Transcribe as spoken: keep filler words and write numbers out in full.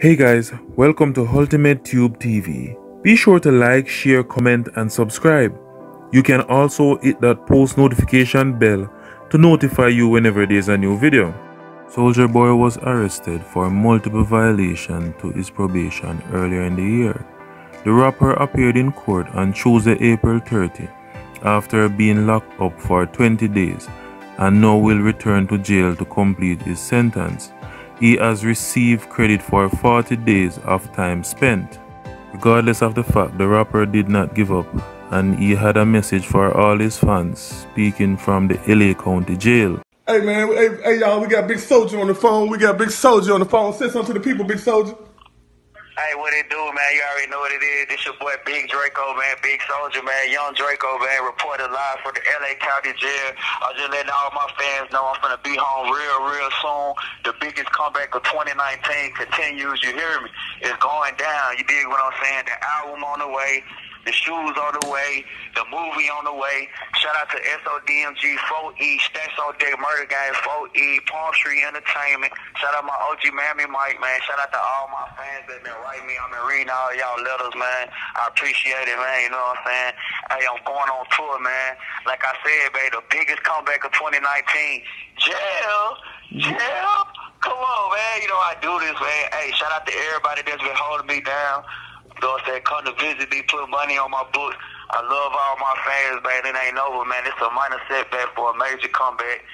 Hey guys, welcome to Ultimate Tube T V. Be sure to like, share, comment and subscribe. You can also hit that post notification bell to notify you whenever there's a new video. Soulja Boy was arrested for multiple violations to his probation earlier in the year. The rapper appeared in court on Tuesday, April thirtieth, after being locked up for twenty days and now will return to jail to complete his sentence. He has received credit for forty days of time spent. Regardless of the fact, the rapper did not give up, and he had a message for all his fans, speaking from the L A County Jail. Hey man, hey, hey y'all, we got Big Soulja on the phone. We got Big Soulja on the phone. Send something to the people, Big Soulja. Hey, what it do, man? You already know what it is. This your boy Big Draco, man. Big Soulja, man. Young Draco, man. Reported live from the L A County Jail. I'm just letting all my fans know I'm gonna be home real, real soon. The biggest comeback of twenty nineteen continues. You hear me? It's going down. You dig what I'm saying? The album on the way. The shoes on the way, the movie on the way. Shout out to S O D M G, four E, Stance O'Day Murder Gang, four E, Palm Street Entertainment. Shout out my O G Mammy Mike, man. Shout out to all my fans that been writing me. I've been reading all y'all letters, man. I appreciate it, man. You know what I'm saying? Hey, I'm going on tour, man. Like I said, baby, the biggest comeback of twenty nineteen. Jail, jail. Come on, man. You know I do this, man. Hey, shout out to everybody that's been holding me down. You know what I'm saying? Come to visit me, put money on my books. I love all my fans, man. It ain't over, man. It's a minor setback for a major comeback.